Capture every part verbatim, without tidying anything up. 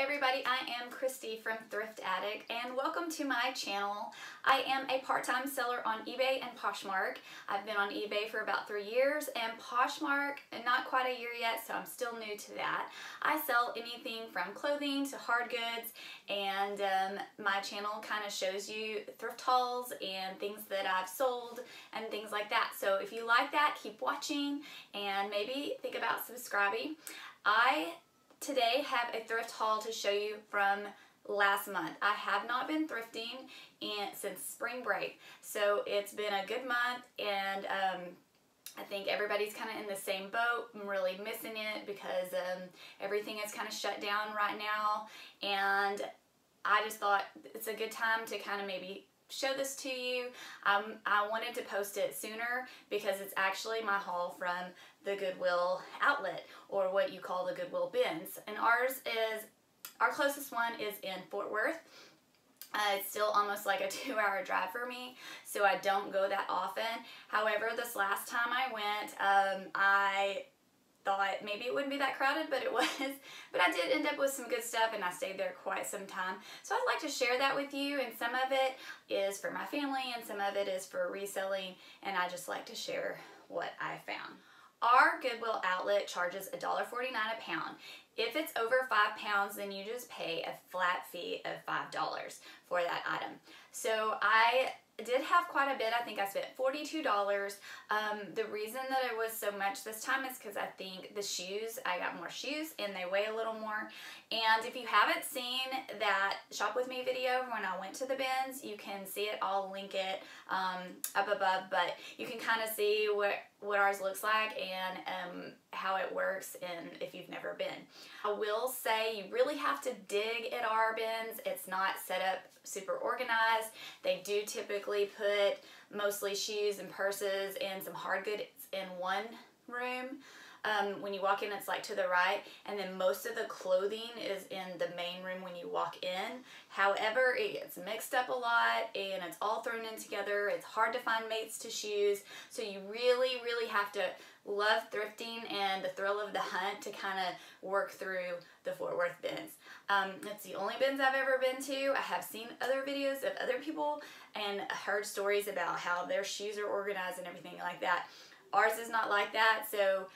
everybody, I am Christy from Thrift Addict and welcome to my channel. I am a part-time seller on eBay and Poshmark. I've been on eBay for about three years and Poshmark not quite a year yet, so I'm still new to that. I sell anything from clothing to hard goods, and um, my channel kind of shows you thrift hauls and things that I've sold and things like that. So if you like that, keep watching and maybe think about subscribing. I today have a thrift haul to show you from last month. I have not been thrifting and since spring break, so it's been a good month, and um, I think everybody's kind of in the same boat. I'm really missing it because um, everything is kind of shut down right now, and I just thought it's a good time to kind of maybe show this to you. Um, I wanted to post it sooner because it's actually my haul from the Goodwill outlet, or what you call the Goodwill bins. And ours is, our closest one is in Fort Worth. Uh, it's still almost like a two hour drive for me, so I don't go that often. However, this last time I went, um, I thought maybe it wouldn't be that crowded, but it was. But I did end up with some good stuff, and I stayed there quite some time. So I'd like to share that with you, and some of it is for my family and some of it is for reselling, and I just like to share what I found. Our Goodwill outlet charges one forty-nine a pound. If it's over five pounds, then you just pay a flat fee of five dollars for that item. So I did have quite a bit. I think I spent forty-two dollars. Um, the reason that it was so much this time is because I think the shoes, I got more shoes and they weigh a little more. And if you haven't seen that Shop With Me video when I went to the bins, you can see it. I'll link it um, up above, but you can kind of see what, what ours looks like and um, how it works, and if you've never been. I will say you really have to dig at our bins. It's not set up super organized. They do typically put mostly shoes and purses and some hard goods in one room. Um, when you walk in, it's like to the right, and then most of the clothing is in the main room when you walk in. However, it gets mixed up a lot and it's all thrown in together. It's hard to find mates to shoes, so you really, really have to love thrifting and the thrill of the hunt to kind of work through the Fort Worth bins. Um, it's the only bins I've ever been to. I have seen other videos of other people and heard stories about how their shoes are organized and everything like that. Ours is not like that, so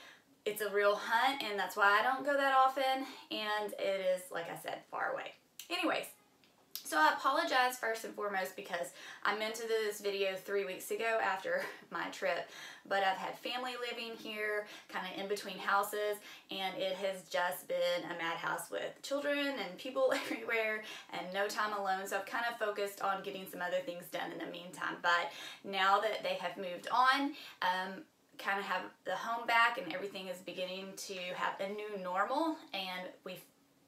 it's a real hunt, and that's why I don't go that often, and it is, like I said, far away. Anyways, so I apologize first and foremost because I meant to do this video three weeks ago after my trip, but I've had family living here, kind of in between houses, and it has just been a madhouse with children and people everywhere and no time alone, so I've kind of focused on getting some other things done in the meantime. But now that they have moved on, um, kind of have the home back and everything is beginning to have a new normal, and we're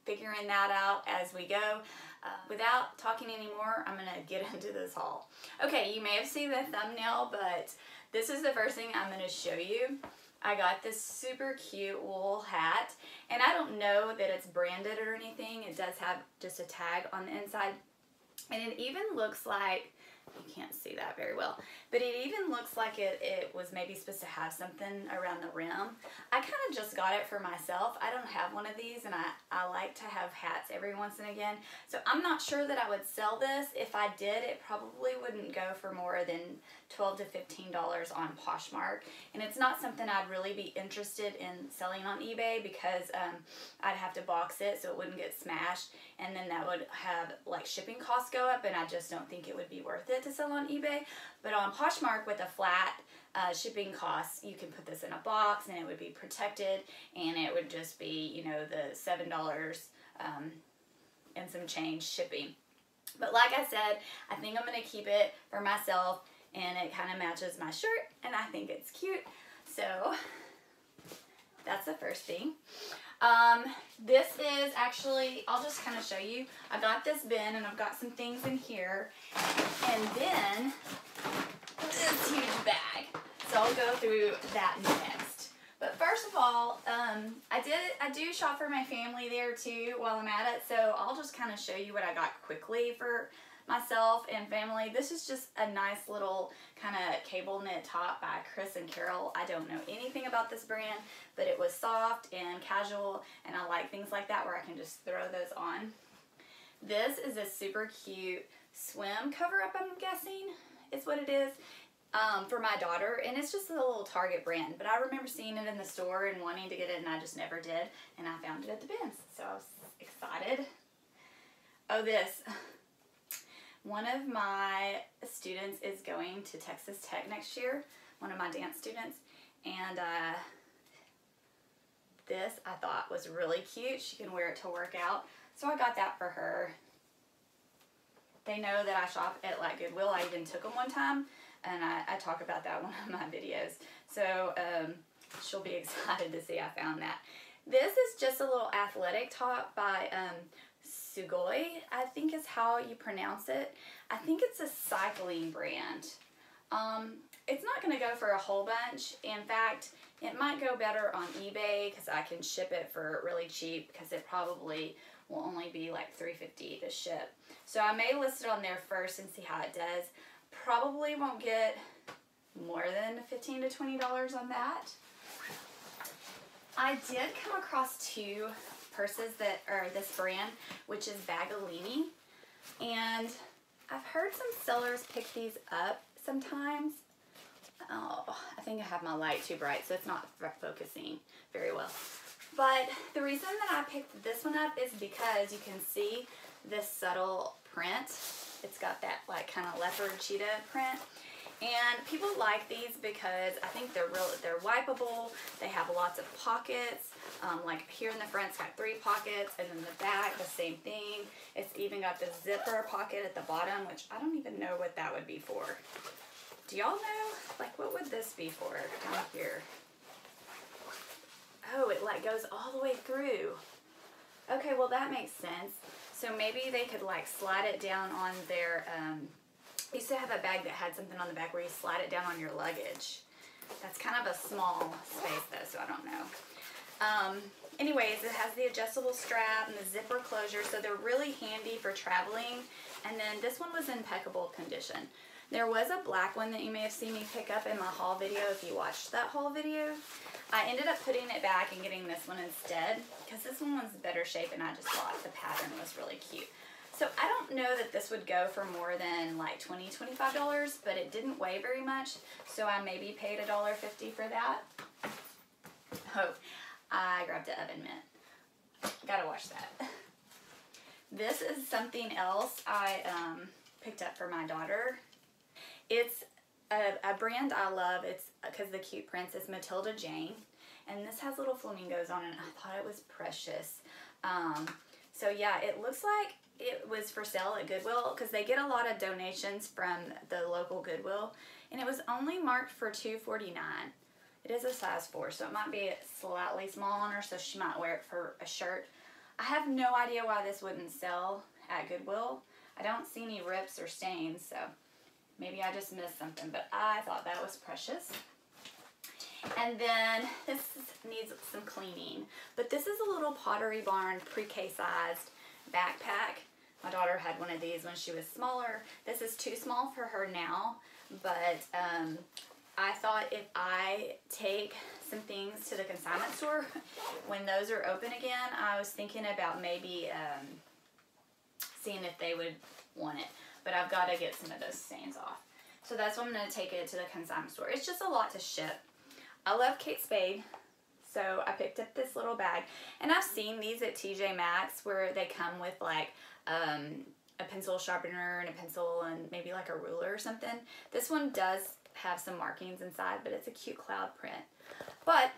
figuring that out as we go. Uh, without talking anymore, I'm gonna get into this haul. Okay, you may have seen the thumbnail, but this is the first thing I'm gonna show you. I got this super cute wool hat, and I don't know that it's branded or anything. It does have just a tag on the inside, and it even looks like, you can't see that very well, but it even looks like it, it was maybe supposed to have something around the rim. I kind of just got it for myself. I don't have one of these, and I, I like to have hats every once and again. So I'm not sure that I would sell this. If I did, it probably wouldn't go for more than twelve to fifteen dollars on Poshmark. And it's not something I'd really be interested in selling on eBay because um, I'd have to box it so it wouldn't get smashed. And then that would have like shipping costs go up, and I just don't think it would be worth it to sell on eBay. But on Poshmark, with a flat uh, shipping cost, you can put this in a box and it would be protected, and it would just be, you know, the seven dollars um, and some change shipping. But like I said, I think I'm going to keep it for myself, and it kind of matches my shirt, and I think it's cute. So that's the first thing. Um, this is actually, I'll just kind of show you. I got this bin, and I've got some things in here, and then this huge bag. So I'll go through that next. But first of all, um, I did, I do shop for my family there too while I'm at it. So I'll just kind of show you what I got quickly for myself and family. This is just a nice little kind of cable knit top by Chris and Carol. I don't know anything about this brand, but it was soft and casual, and I like things like that where I can just throw those on. This is a super cute swim cover-up, I'm guessing is what it is, um, for my daughter, and it's just a little Target brand, but I remember seeing it in the store and wanting to get it, and I just never did, and I found it at the bins, so I was excited. Oh, this. One of my students is going to Texas Tech next year, one of my dance students, and uh, this I thought was really cute. She can wear it to work out, so I got that for her. They know that I shop at like Goodwill. I even took them one time, and I, I talk about that in one of my videos. So um, she'll be excited to see I found that. This is just a little athletic top by um, Sugoi, I think is how you pronounce it. I think it's a cycling brand. Um, it's not going to go for a whole bunch. In fact, it might go better on eBay because I can ship it for really cheap, because it probably will only be like three fifty to ship. So I may list it on there first and see how it does. Probably won't get more than fifteen to twenty dollars on that. I did come across two purses that are this brand, which is Baggallini. And I've heard some sellers pick these up sometimes. Oh, I think I have my light too bright, so it's not focusing very well. But the reason that I picked this one up is because you can see this subtle print. It's got that like kind of leopard cheetah print. And people like these because I think they're real, they're wipeable. They have lots of pockets. Um, like here in the front, it's got three pockets, and then the back, the same thing. It's even got the zipper pocket at the bottom, which I don't even know what that would be for. Do y'all know? Like, what would this be for down here? Oh, it like goes all the way through. Okay, well that makes sense. So maybe they could like slide it down on their, um, I used to have a bag that had something on the back where you slide it down on your luggage. That's kind of a small space though, so I don't know. Um, anyways, it has the adjustable strap and the zipper closure, so they're really handy for traveling. And then this one was in impeccable condition. There was a black one that you may have seen me pick up in my haul video if you watched that haul video. I ended up putting it back and getting this one instead because this one was in better shape, and I just thought the pattern was really cute. So I don't know that this would go for more than like twenty, twenty-five dollars, but it didn't weigh very much, so I maybe paid a dollar fifty for that. Oh, I grabbed an oven mitt. Gotta wash that. This is something else I um, picked up for my daughter. It's a, a brand I love. It's because the cute prints is Matilda Jane, and this has little flamingos on it, and I thought it was precious. Um, so yeah, it looks like it was for sale at Goodwill because they get a lot of donations from the local Goodwill, and it was only marked for two forty-nine. It is a size four, so it might be slightly small on her, so she might wear it for a shirt. I have no idea why this wouldn't sell at Goodwill. I don't see any rips or stains, so maybe I just missed something, but I thought that was precious. And then this needs some cleaning, but this is a little Pottery Barn pre-K sized backpack. My daughter had one of these when she was smaller. This is too small for her now, but um, I thought if I take some things to the consignment store, when those are open again, I was thinking about maybe um, seeing if they would want it. But I've got to get some of those stains off. So that's why I'm going to take it to the consignment store. It's just a lot to ship. I love Kate Spade, so I picked up this little bag. And I've seen these at T J Maxx where they come with like um, a pencil sharpener and a pencil and maybe like a ruler or something. This one does have some markings inside, but it's a cute cloud print. But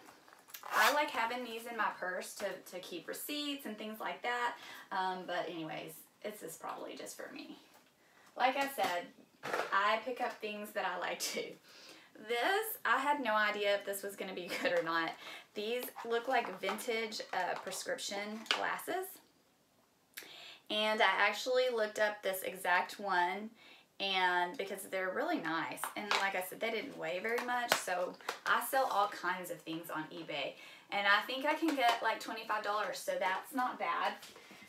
I like having these in my purse to, to keep receipts and things like that. Um, but anyways, this is probably just for me. Like I said, I pick up things that I like too. This, I had no idea if this was going to be good or not. These look like vintage uh, prescription glasses. And I actually looked up this exact one, and because they're really nice. And like I said, they didn't weigh very much, so I sell all kinds of things on eBay. And I think I can get like twenty-five dollars, so that's not bad.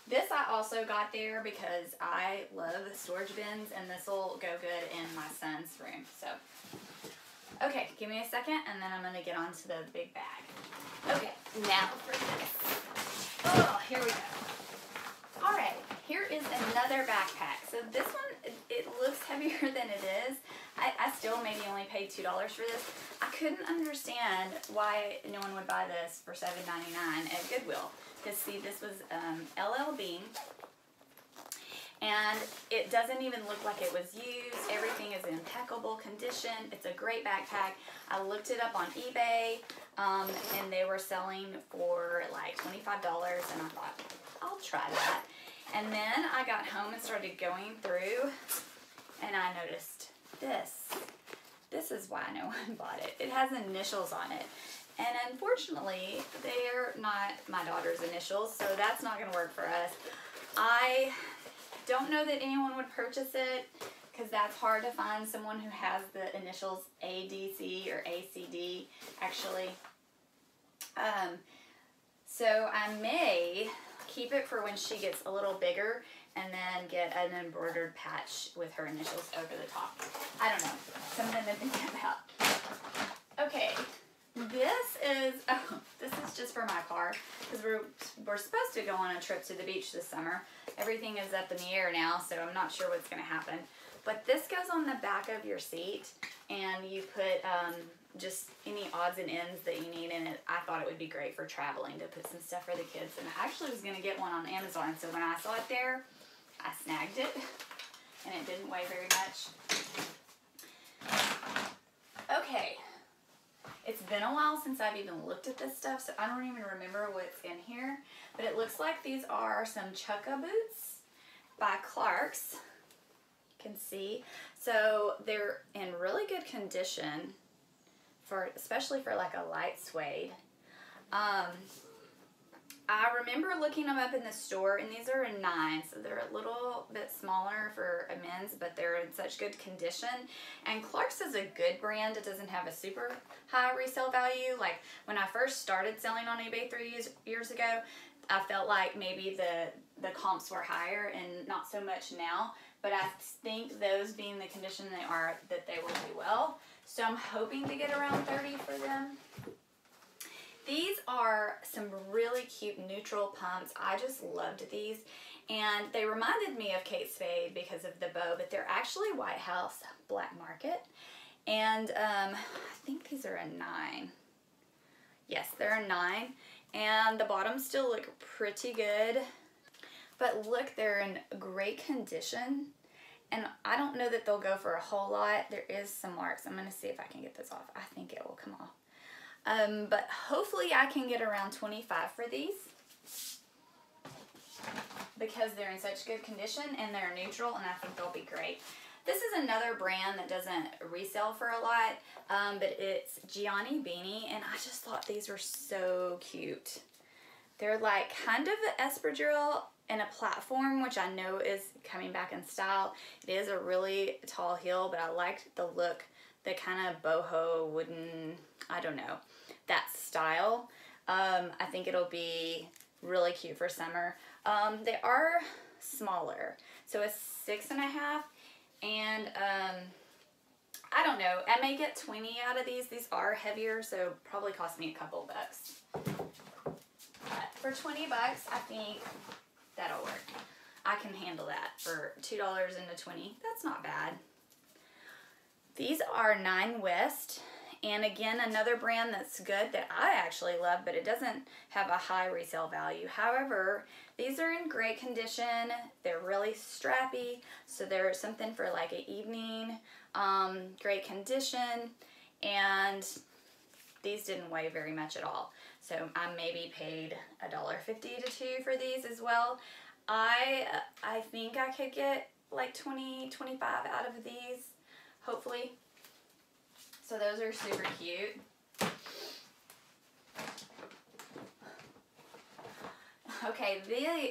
This I also got there because I love storage bins, and this will go good in my son's room. So, okay, give me a second, and then I'm going to get on to the big bag. Okay, now for this. Oh, here we go. All right, here is another backpack. So this one, it looks heavier than it is. I, I still maybe only paid two dollars for this. I couldn't understand why no one would buy this for seven ninety-nine at Goodwill. Because, see, this was um, L L Bean, and it doesn't even look like it was used. Everything is in impeccable condition. It's a great backpack. I looked it up on eBay, um, and they were selling for like twenty-five dollars, and I thought, I'll try that. And then I got home and started going through, and I noticed this. This is why no one bought it. It has initials on it. And unfortunately, they're not my daughter's initials, so that's not going to work for us. I don't know that anyone would purchase it, because that's hard to find someone who has the initials A D C or A C D, actually. Um, so I may keep it for when she gets a little bigger, and then get an embroidered patch with her initials over the top. I don't know. Something to think about. Okay. This is, oh, this is just for my car, because we're, we're supposed to go on a trip to the beach this summer. Everything is up in the air now, so I'm not sure what's going to happen. But this goes on the back of your seat, and you put um, just any odds and ends that you need in it. I thought it would be great for traveling to put some stuff for the kids. And I actually was going to get one on Amazon, so when I saw it there, I snagged it, and it didn't weigh very much. Okay. It's been a while since I've even looked at this stuff, so I don't even remember what's in here. But it looks like these are some chukka boots by Clarks. You can see. So they're in really good condition, for especially for like a light suede. Um, I remember looking them up in the store, and these are a nine, so they're a little bit smaller for a men's, but they're in such good condition. And Clarks is a good brand. It doesn't have a super high resale value. Like, when I first started selling on eBay three years, years ago, I felt like maybe the, the comps were higher, and not so much now. But I think those being the condition they are, that they will do well. So I'm hoping to get around thirty for them. These are some really cute neutral pumps. I just loved these, and they reminded me of Kate Spade because of the bow, but they're actually White House Black Market, and um, I think these are a nine. Yes, they're a nine, and the bottoms still look pretty good, but look, they're in great condition, and I don't know that they'll go for a whole lot. There is some marks. I'm going to see if I can get this off. I think it will come off. Um, but hopefully I can get around twenty-five for these, because they're in such good condition and they're neutral, and I think they'll be great. This is another brand that doesn't resell for a lot, um, but it's Gianni Beanie, and I just thought these were so cute. They're like kind of an espadrille and a platform, which I know is coming back in style. It is a really tall heel, but I liked the look. The kind of boho, wooden, I don't know, that style. Um, I think it'll be really cute for summer. Um, they are smaller. So a six and a half. And um, I don't know. I may get twenty out of these. These are heavier, so probably cost me a couple bucks. But for twenty bucks, I think that'll work. I can handle that for two dollars and a twenty. That's not bad. These are Nine West, and again, another brand that's good that I actually love, but it doesn't have a high resale value. However, these are in great condition. They're really strappy, so they're something for like an evening, um, great condition, and these didn't weigh very much at all. So I maybe paid a dollar fifty to two for these as well. I, I think I could get like twenty, twenty-five out of these. Hopefully. So those are super cute. Okay, the,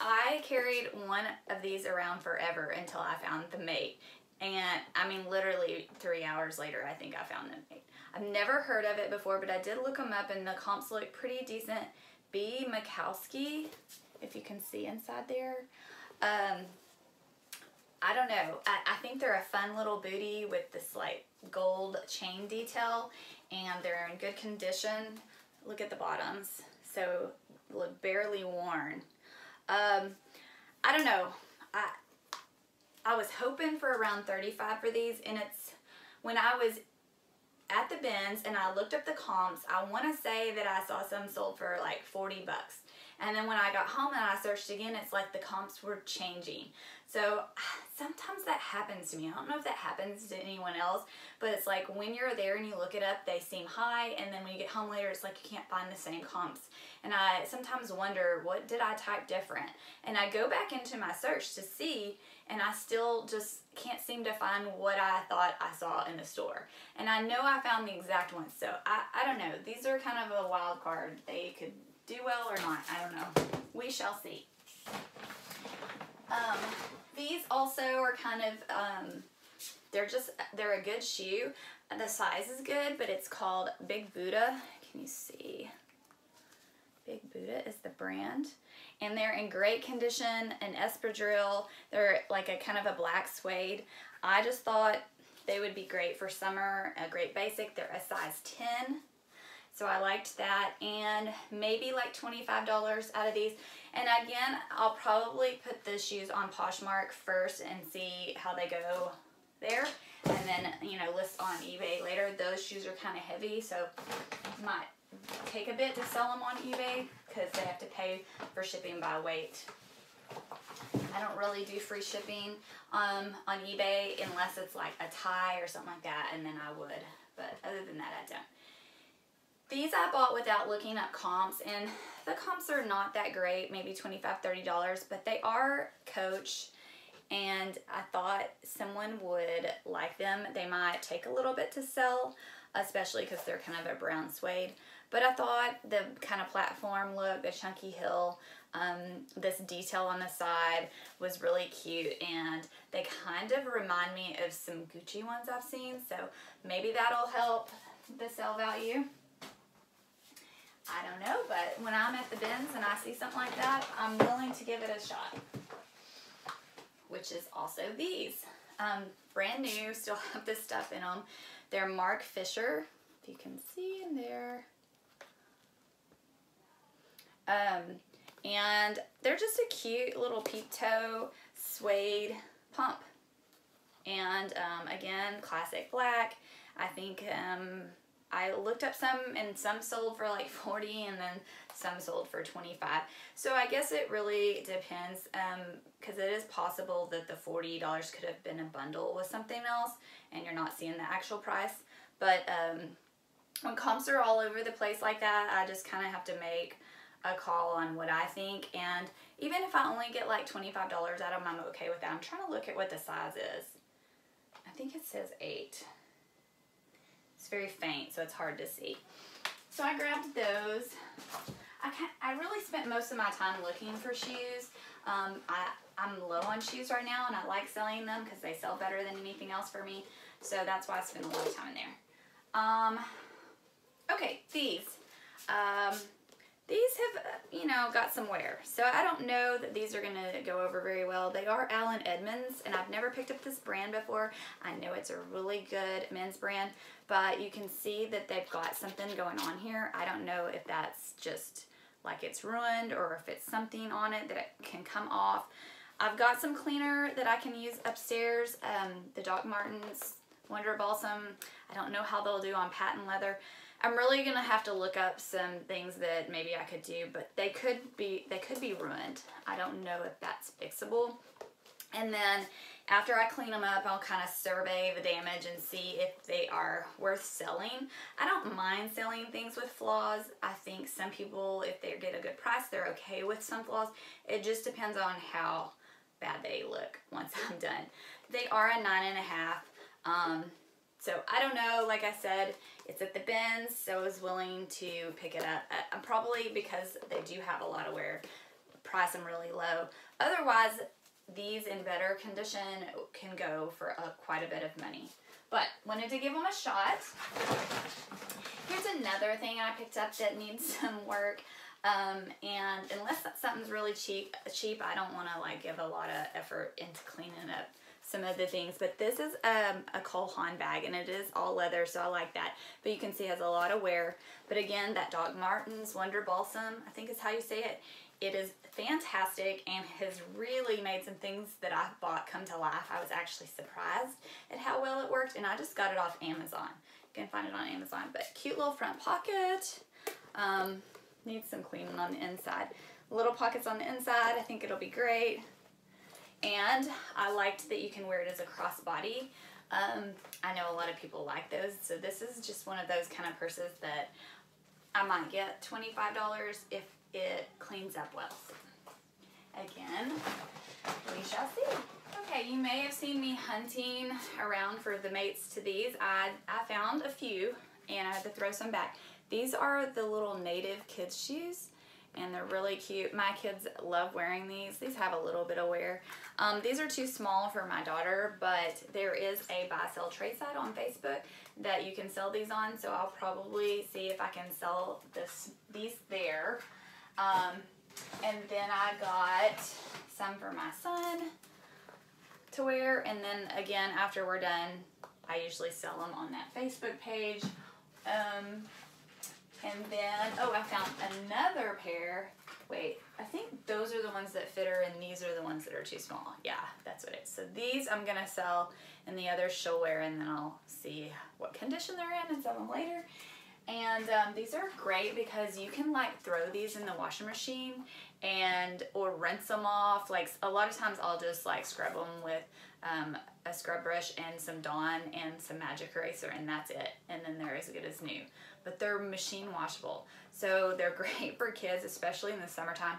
I carried one of these around forever until I found the mate. And I mean, literally three hours later, I think I found the mate. I've never heard of it before, but I did look them up, and the comps look pretty decent. B. Makowski if you can see inside there. Um, I don't know. I, I think they're a fun little bootie with this like gold chain detail, and they're in good condition. Look at the bottoms. So look barely worn. Um, I don't know. I I was hoping for around thirty-five for these, and it's when I was at the bins and I looked up the comps, I want to say that I saw some sold for like forty bucks. And then when I got home and I searched again, it's like the comps were changing. So sometimes that happens to me. I don't know if that happens to anyone else, but it's like when you're there and you look it up, they seem high, and then when you get home later, it's like you can't find the same comps. And I sometimes wonder, what did I type different? And I go back into my search to see, and I still just can't seem to find what I thought I saw in the store. And I know I found the exact one, so I, I don't know. These are kind of a wild card. They could do well or not, I don't know. We shall see. Um, these also are kind of, um, they're just, they're a good shoe. The size is good, but it's called Big Buddha. Can you see? Big Buddha is the brand. And they're in great condition, an espadrille. They're like a kind of a black suede. I just thought they would be great for summer, a great basic. They're a size ten. So I liked that, and maybe like twenty-five dollars out of these. And again, I'll probably put the shoes on Poshmark first and see how they go there. And then, you know, list on eBay later. Those shoes are kind of heavy, so it might take a bit to sell them on eBay because they have to pay for shipping by weight. I don't really do free shipping um, on eBay unless it's like a tie or something like that, and then I would. But other than that, I don't. These I bought without looking up comps, and the comps are not that great, maybe twenty-five, thirty dollars, but they are Coach, and I thought someone would like them. They might take a little bit to sell, especially because they're kind of a brown suede, but I thought the kind of platform look, the chunky heel, um, this detail on the side was really cute, and they kind of remind me of some Gucci ones I've seen, so maybe that'll help the sell value. I don't know, but when I'm at the bins and I see something like that, I'm willing to give it a shot, which is also these. Um, brand new, still have this stuff in them. They're Marc Fisher, if you can see in there. Um, and they're just a cute little peep toe suede pump. And um, again, classic black. I think... Um, I looked up some, and some sold for like forty, and then some sold for twenty-five. So I guess it really depends, because um, it is possible that the forty dollars could have been a bundle with something else, and you're not seeing the actual price. But um, when comps are all over the place like that, I just kind of have to make a call on what I think. And even if I only get like twenty-five dollars out of them, I'm okay with that. I'm trying to look at what the size is. I think it says eight. It's very faint, so it's hard to see. So I grabbed those. I can, I really spent most of my time looking for shoes. Um, I, I'm low on shoes right now, and I like selling them because they sell better than anything else for me. So that's why I spend a lot of time in there. Um, okay, these. Um, these have, you know, got some wear. So I don't know that these are going to go over very well. They are Allen Edmonds, and I've never picked up this brand before. I know it's a really good men's brand, but you can see that they've got something going on here. I don't know if that's just like it's ruined or if it's something on it that it can come off. I've got some cleaner that I can use upstairs, um, the Doc Martens Wonder Balsam. I don't know how they'll do on patent leather. I'm really gonna have to look up some things that maybe I could do, but they could be they could be ruined. I don't know if that's fixable. And then after I clean them up, I'll kind of survey the damage and see if they are worth selling. I don't mind selling things with flaws. I think some people, if they get a good price, they're okay with some flaws. It just depends on how bad they look once I'm done. They are a nine and a half. Um, So I don't know, like I said, it's at the bins, so I was willing to pick it up. I'm probably, because they do have a lot of wear, price them really low. Otherwise, these in better condition can go for a, quite a bit of money. But wanted to give them a shot. Here's another thing I picked up that needs some work. Um, and unless something's really cheap, cheap, I don't want to like give a lot of effort into cleaning up some of the things. But this is um, a Cole Haan bag, and it is all leather, so I like that. But you can see it has a lot of wear. But again, that Doc Martens Wonder Balsam, I think is how you say it. It is fantastic and has really made some things that I bought come to life. I was actually surprised at how well it worked, and I just got it off Amazon. You can find it on Amazon. But cute little front pocket. Um, needs some cleaning on the inside. Little pockets on the inside. I think it'll be great. And I liked that you can wear it as a crossbody. Um, I know a lot of people like those. So this is just one of those kind of purses that I might get twenty-five dollars if it cleans up well. Again, we shall see. Okay, you may have seen me hunting around for the mates to these. I, I found a few and I had to throw some back. These are the little Native kids shoes, and they're really cute. My kids love wearing these. These have a little bit of wear. Um, these are too small for my daughter, but there is a buy, sell, trade site on Facebook that you can sell these on, so I'll probably see if I can sell this these there. Um, and then I got some for my son to wear, and then again, after we're done, I usually sell them on that Facebook page. Um, and then, oh, I found another pair. Wait, I think those are the ones that fit her, and these are the ones that are too small. Yeah, that's what it is. So these I'm gonna sell, and the others she'll wear, and then I'll see what condition they're in and sell them later. And um, these are great because you can like throw these in the washing machine and or rinse them off. Like a lot of times I'll just like scrub them with um, a scrub brush and some Dawn and some magic eraser, and that's it. And then they're as good as new, but they're machine washable. So they're great for kids, especially in the summertime.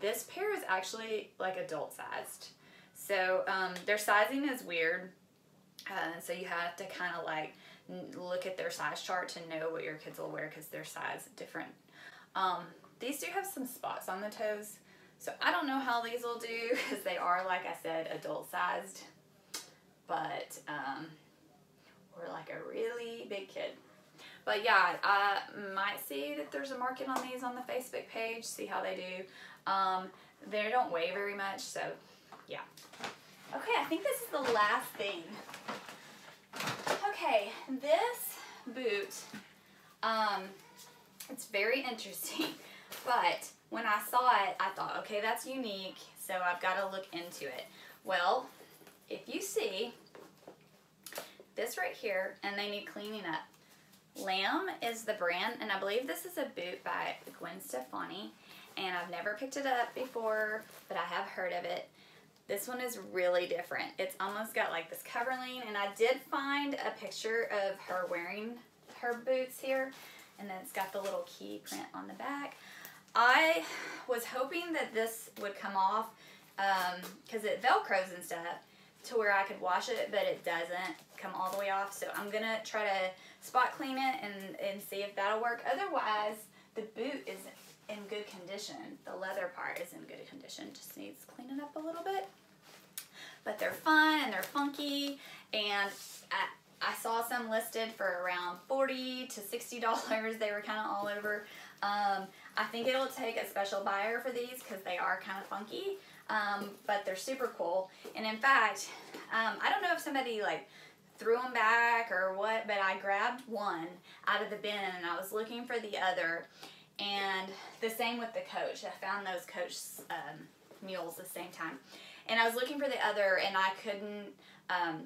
This pair is actually like adult sized. So um, their sizing is weird. Uh, so you have to kind of like look at their size chart to know what your kids will wear because their size is different. Um, these do have some spots on the toes, so I don't know how these will do because they are, like I said, adult sized, but um, we're like a really big kid. But yeah, I might see that there's a market on these on the Facebook page, see how they do. Um, they don't weigh very much, so yeah. Okay, I think this is the last thing. Okay, this boot, um, it's very interesting, but when I saw it, I thought, okay, that's unique, so I've got to look into it. Well, if you see this right here, and they need cleaning up, Lamb is the brand, and I believe this is a boot by Gwen Stefani, and I've never picked it up before, but I have heard of it. This one is really different. It's almost got like this coverling, and I did find a picture of her wearing her boots here, and then it's got the little key print on the back. I was hoping that this would come off because um, it velcros and stuff to where I could wash it, but it doesn't come all the way off, so I'm gonna try to spot clean it and, and see if that'll work. Otherwise, the boot is in good condition. The leather part is in good condition, just needs cleaning up a little bit. But they're fun and they're funky, and I, I saw some listed for around forty to sixty dollars. They were kind of all over. Um, I think it'll take a special buyer for these because they are kind of funky, um, but they're super cool. And in fact, um, I don't know if somebody like threw them back or what, but I grabbed one out of the bin and I was looking for the other. And the same with the Coach. I found those Coach um, mules the same time. And I was looking for the other, and I couldn't um,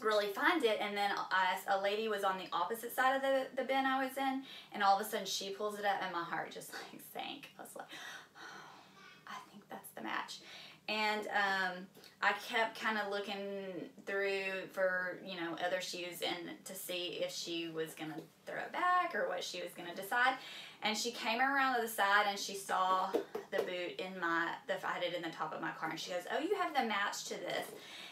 really find it. And then I, a lady was on the opposite side of the, the bin I was in, and all of a sudden she pulls it up, and my heart just like sank. I was like, oh, I think that's the match. And um, I kept kind of looking through for, you know, other shoes and to see if she was going to throw it back or what she was going to decide. And she came around to the side and she saw the boot in my, the, I had it in the top of my car. And she goes, oh, you have the match to this.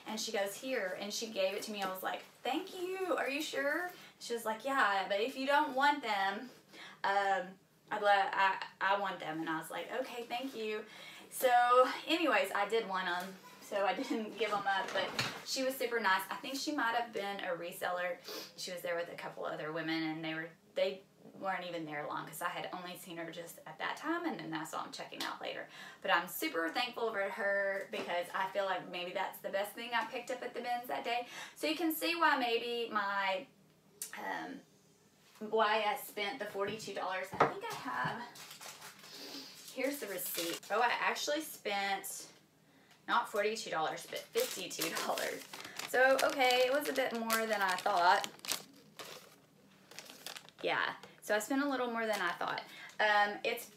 And she goes, here. And she gave it to me. I was like, thank you. Are you sure? She was like, yeah, but if you don't want them, um, I'd love, I, I want them. And I was like, okay, thank you. So anyways, I did want them, so I didn't give them up, but she was super nice. I think she might have been a reseller. She was there with a couple other women, and they were, they weren't even there long because I had only seen her just at that time, and then that's what I'm checking out later. But I'm super thankful for her because I feel like maybe that's the best thing I picked up at the bins that day. So you can see why maybe my, um, why I spent the forty-two dollars. I think I have, here's the receipt. Oh, I actually spent not forty-two dollars, but fifty-two dollars. So, okay, it was a bit more than I thought. Yeah, so I spent a little more than I thought. Um, it's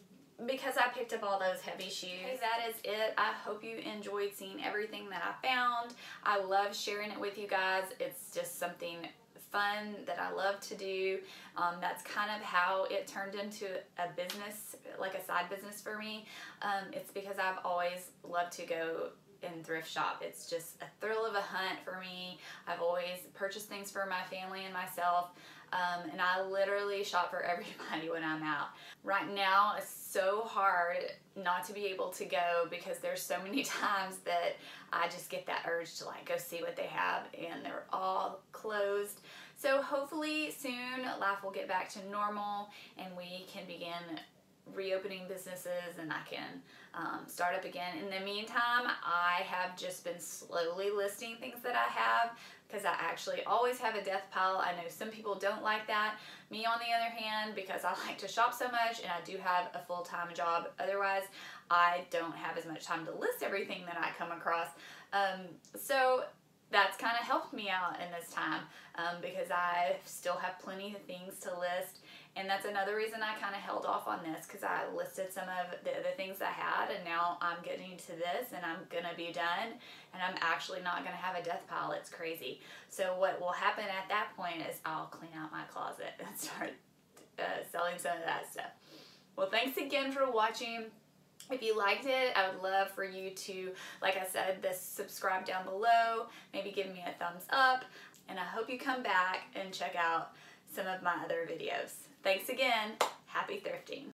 because I picked up all those heavy shoes. Okay, that is it. I hope you enjoyed seeing everything that I found. I love sharing it with you guys. It's just something fun that I love to do. Um, that's kind of how it turned into a business, like a side business for me. Um, it's because I've always loved to go in thrift shop. It's just a thrill of a hunt for me. I've always purchased things for my family and myself. Um, and I literally shop for everybody when I'm out. Right now, it's so hard not to be able to go because there's so many times that I just get that urge to like go see what they have, and they're all closed. So hopefully soon life will get back to normal and we can begin reopening businesses, and I can um, start up again. In the meantime, I have just been slowly listing things that I have because I actually always have a death pile. I know some people don't like that. Me, on the other hand, because I like to shop so much and I do have a full-time job otherwise, I don't have as much time to list everything that I come across. Um, so that's kind of helped me out in this time um, because I still have plenty of things to list. And that's another reason I kind of held off on this, because I listed some of the other things I had, and now I'm getting to this and I'm going to be done, and I'm actually not going to have a death pile. It's crazy. So what will happen at that point is I'll clean out my closet and start uh, selling some of that stuff. Well, thanks again for watching. If you liked it, I would love for you to, like I said, this subscribe down below, maybe give me a thumbs up, and I hope you come back and check out some of my other videos. Thanks again. Happy thrifting.